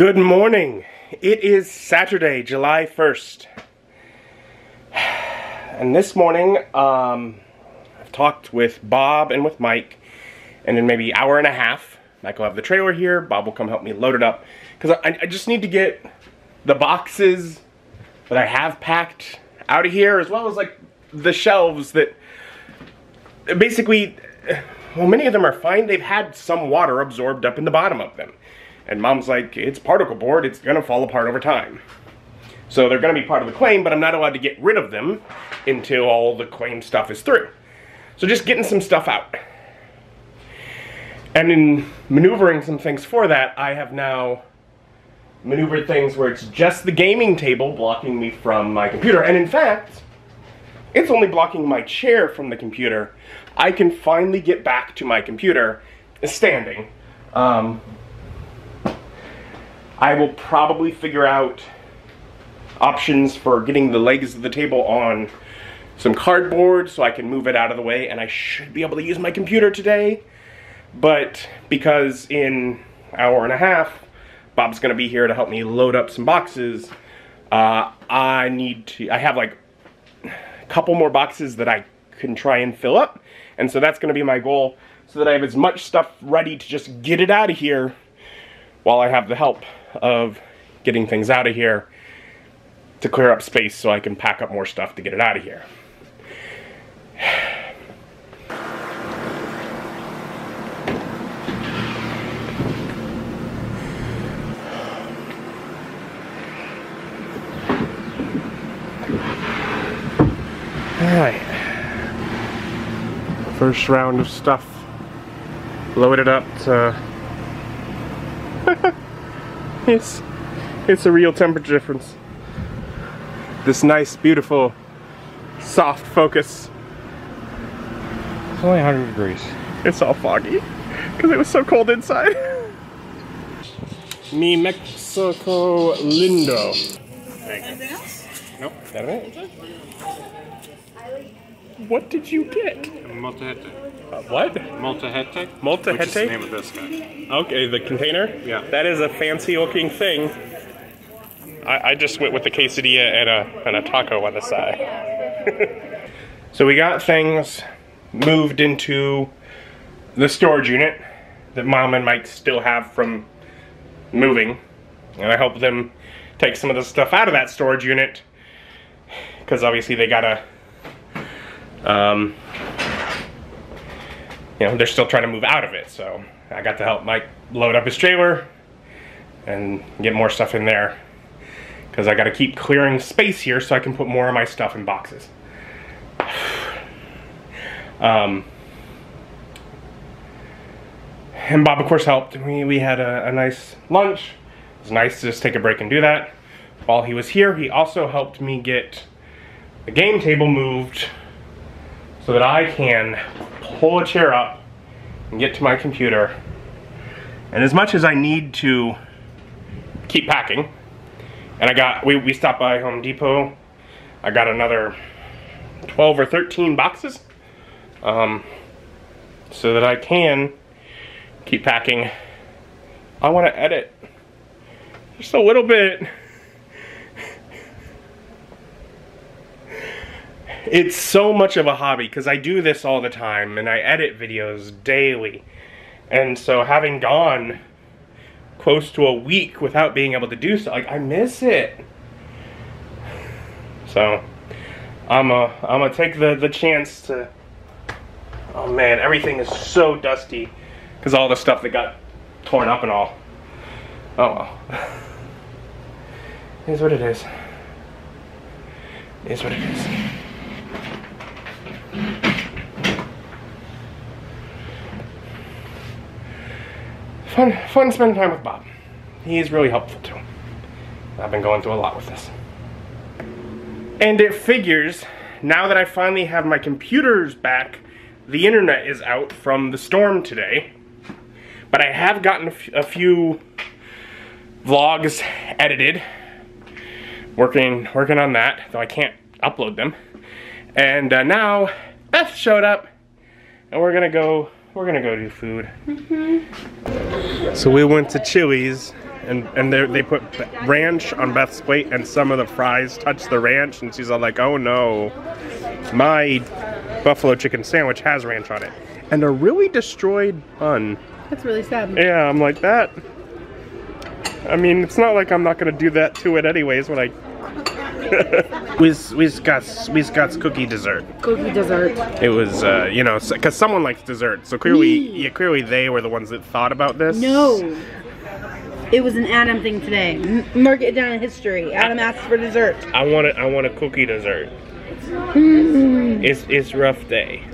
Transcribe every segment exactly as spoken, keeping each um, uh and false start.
Good morning. It is Saturday, July first. And this morning, um, I've talked with Bob and with Mike, and in maybe an hour and a half, Mike will have the trailer here. Bob will come help me load it up, because I, I just need to get the boxes that I have packed out of here, as well as like the shelves that basically, well, many of them are fine. They've had some water absorbed up in the bottom of them. And Mom's like, it's particle board, it's gonna fall apart over time. So they're gonna be part of the claim, but I'm not allowed to get rid of them until all the claim stuff is through. So just getting some stuff out. And in maneuvering some things for that, I have now maneuvered things where it's just the gaming table blocking me from my computer. And in fact, it's only blocking my chair from the computer. I can finally get back to my computer standing. Um, I will probably figure out options for getting the legs of the table on some cardboard so I can move it out of the way, and I should be able to use my computer today, but because in an hour and a half, Bob's gonna be here to help me load up some boxes, uh, I need to, I have like a couple more boxes that I can try and fill up, and so that's gonna be my goal, so that I have as much stuff ready to just get it out of here while I have the help of getting things out of here to clear up space so I can pack up more stuff to get it out of here. Alright, first round of stuff loaded up to It's, it's a real temperature difference. This nice, beautiful, soft focus. It's only one hundred degrees. It's all foggy, because it was so cold inside. Mi Mexico Lindo. Thank you. Nope, that ain't it. What did you get? Molcajete. Uh, what? Molcajete. Molcajete? Which is the name of this guy. Okay, the container? Yeah. That is a fancy looking thing. I, I just went with the quesadilla and a, and a taco on the side. So we got things moved into the storage unit that Mom and Mike still have from moving. And I helped them take some of the stuff out of that storage unit, because obviously they gotta, um, you know, they're still trying to move out of it, so I got to help Mike load up his trailer and get more stuff in there, because I got to keep clearing space here so I can put more of my stuff in boxes. Um, and Bob, of course, helped. We, we had a, a nice lunch. It was nice to just take a break and do that. While he was here, he also helped me get the game table moved so that I can pull a chair up and get to my computer. And as much as I need to keep packing, and I got, we, we stopped by Home Depot, I got another twelve or thirteen boxes, um, so that I can keep packing. I want to edit just a little bit. It's so much of a hobby, because I do this all the time, and I edit videos daily. And so having gone close to a week without being able to do so, like, I miss it. So, I'm a, I'm gonna take the, the chance to, oh man, everything is so dusty, because all the stuff that got torn up and all. Oh well. It is what it is. It is what it is. Fun, fun spending time with Bob. He is really helpful too. I've been going through a lot with this. And it figures, now that I finally have my computers back, the internet is out from the storm today. But I have gotten a, f a few vlogs edited. Working, working on that, though I can't upload them. And uh, now Beth showed up, and we're gonna go. We're gonna go do food. Mm-hmm. So we went to Chili's and and they put ranch on Beth's plate, and some of the fries touch the ranch, and she's all like, oh no, my buffalo chicken sandwich has ranch on it, and a really destroyed bun. That's really sad. Yeah, I'm like, that, I mean, it's not like I'm not gonna do that to it anyways when I We's, we's got, we's got cookie dessert. Cookie dessert. It was, uh, you know, because someone likes dessert, so clearly, Me. yeah, clearly they were the ones that thought about this. No, it was an Adam thing today. Mark it down in history. Adam asked for dessert. I want a, I want a cookie dessert. Mm-hmm. It's it's rough day.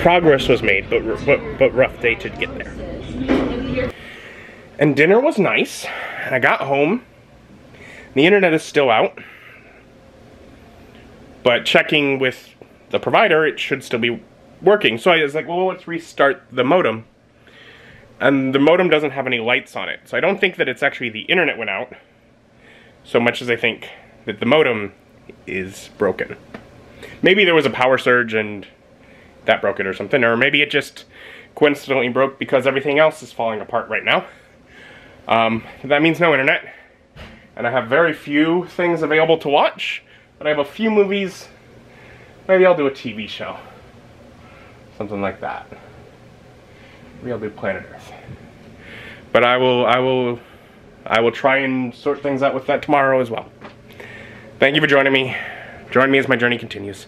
Progress was made, but but but rough day to get there. And dinner was nice. I got home. The internet is still out, but checking with the provider, it should still be working. So I was like, well, let's restart the modem. And the modem doesn't have any lights on it. So I don't think that it's actually the internet went out, so much as I think that the modem is broken. Maybe there was a power surge and that broke it or something, or maybe it just coincidentally broke because everything else is falling apart right now. Um, that means no internet. And I have very few things available to watch, but I have a few movies. Maybe I'll do a T V show. Something like that. Maybe I'll do Planet Earth. But I will, I will, I will try and sort things out with that tomorrow as well. Thank you for joining me. Join me as my journey continues.